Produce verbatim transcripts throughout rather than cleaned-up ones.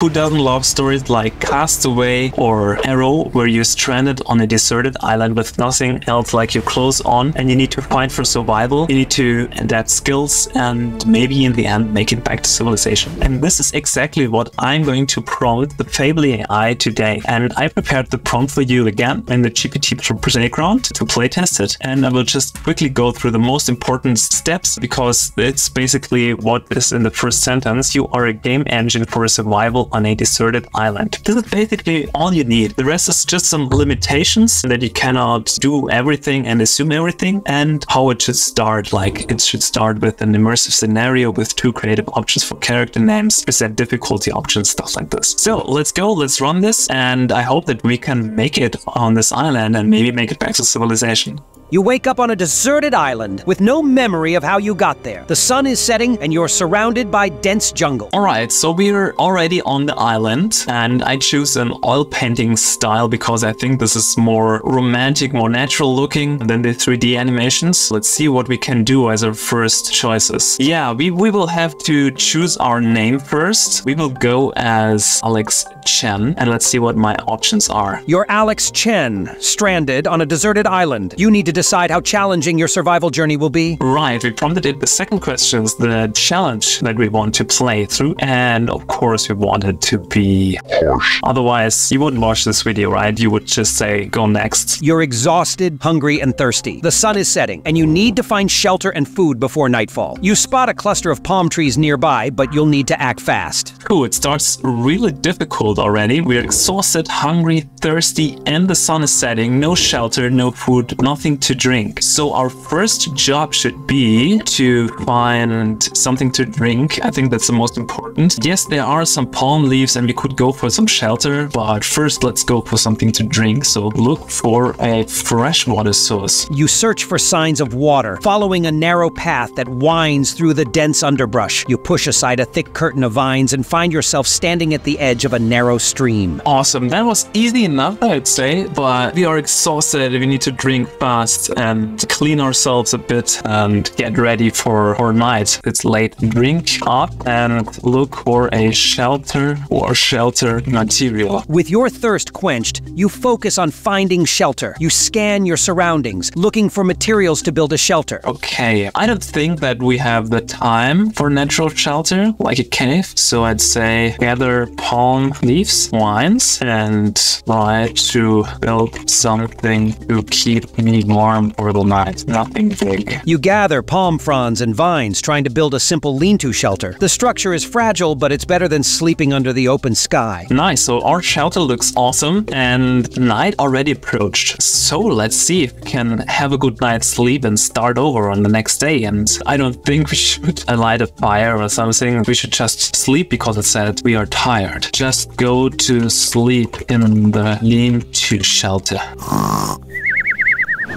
Who doesn't love stories like Castaway or Arrow, where you're stranded on a deserted island with nothing else like your clothes on, and you need to fight for survival, you need to adapt skills, and maybe in the end make it back to civilization. And this is exactly what I'm going to prompt the Fable A I today. And I prepared the prompt for you again in the G P T Playground to playtest it. And I will just quickly go through the most important steps, because it's basically what is in the first sentence. You are a game engine for survival on a deserted island. This is basically all you need. The rest is just some limitations that you cannot do everything and assume everything, and how it should start. Like, it should start with an immersive scenario with two creative options for character names, present difficulty options, stuff like this. So let's go, let's run this, and I hope that we can make it on this island and maybe make it back to civilization. You wake up on a deserted island with no memory of how you got there. The sun is setting and you're surrounded by dense jungle. Alright, so we're already on the island, and I choose an oil painting style because I think this is more romantic, more natural looking than the three D animations. Let's see what we can do as our first choices. Yeah, we, we will have to choose our name first. We will go as Alex Chen, and let's see what my options are. You're Alex Chen, stranded on a deserted island. You need to decide how challenging your survival journey will be. Right, we prompted it the second questions, the challenge that we want to play through, and of course we want it to be harsh. Otherwise, you wouldn't watch this video, right? You would just say, go next. You're exhausted, hungry, and thirsty. The sun is setting, and you need to find shelter and food before nightfall. You spot a cluster of palm trees nearby, but you'll need to act fast. Ooh, it starts really difficult already. We're exhausted, hungry, thirsty, and the sun is setting. No shelter, no food, nothing to to drink. So our first job should be to find something to drink. I think that's the most important. Yes, there are some palm leaves and we could go for some shelter, but first let's go for something to drink. So look for a fresh water source. You search for signs of water, following a narrow path that winds through the dense underbrush. You push aside a thick curtain of vines and find yourself standing at the edge of a narrow stream. Awesome. That was easy enough, I'd say, but we are exhausted. We need to drink fast and clean ourselves a bit and get ready for our night. It's late. Drink up and look for a shelter or shelter material. With your thirst quenched, you focus on finding shelter. You scan your surroundings, looking for materials to build a shelter. Okay, I don't think that we have the time for natural shelter, like a cave. So I'd say gather palm leaves, vines, and try to build something to keep me warm. Warm for the night. Nothing big. You gather palm fronds and vines, trying to build a simple lean-to shelter. The structure is fragile, but it's better than sleeping under the open sky. Nice, so our shelter looks awesome, and night already approached. So let's see if we can have a good night's sleep and start over on the next day. And I don't think we should light a fire or something. We should just sleep because it said we are tired. Just go to sleep in the lean-to shelter.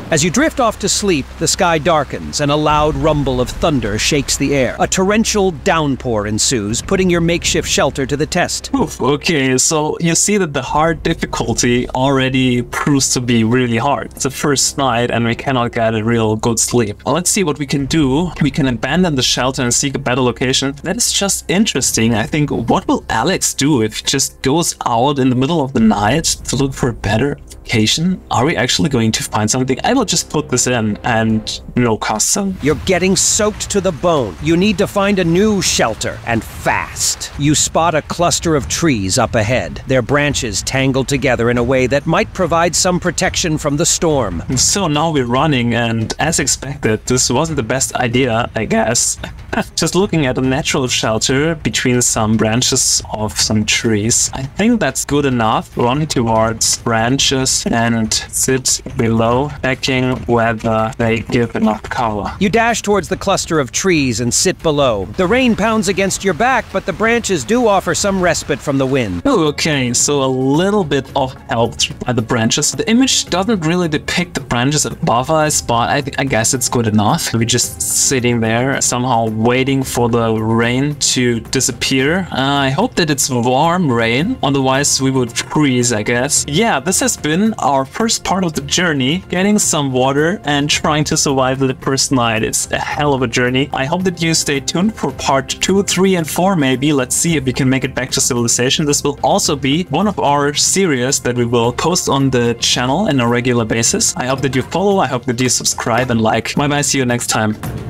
As you drift off to sleep, the sky darkens and a loud rumble of thunder shakes the air. A torrential downpour ensues, putting your makeshift shelter to the test. Oof, okay, so you see that the hard difficulty already proves to be really hard. It's the first night and we cannot get a real good sleep. Well, let's see what we can do. We can abandon the shelter and seek a better location. That is just interesting. I think, what will Alex do if he just goes out in the middle of the night to look for a better location? Are we actually going to find something? I will just put this in and no custom. You're getting soaked to the bone. You need to find a new shelter, and fast. You spot a cluster of trees up ahead. Their branches tangled together in a way that might provide some protection from the storm. So now we're running, and as expected, this wasn't the best idea, I guess. Just looking at a natural shelter between some branches of some trees. I think that's good enough. Run towards branches and sit below, checking whether they give enough cover. You dash towards the cluster of trees and sit below. The rain pounds against your back, but the branches do offer some respite from the wind. Oh, okay, so a little bit of help by the branches. The image doesn't really depict the branches above us, but I, I guess it's good enough. We're just sitting there, somehow waiting for the rain to disappear. Uh, I hope that it's warm rain, otherwise we would freeze, I guess. Yeah, this has been been our first part of the journey. Getting some water and trying to survive the first night is a hell of a journey. I hope that you stay tuned for part two, three and four maybe. Let's see if we can make it back to civilization. This will also be one of our series that we will post on the channel on a regular basis. I hope that you follow, I hope that you subscribe and like. Bye bye, see you next time.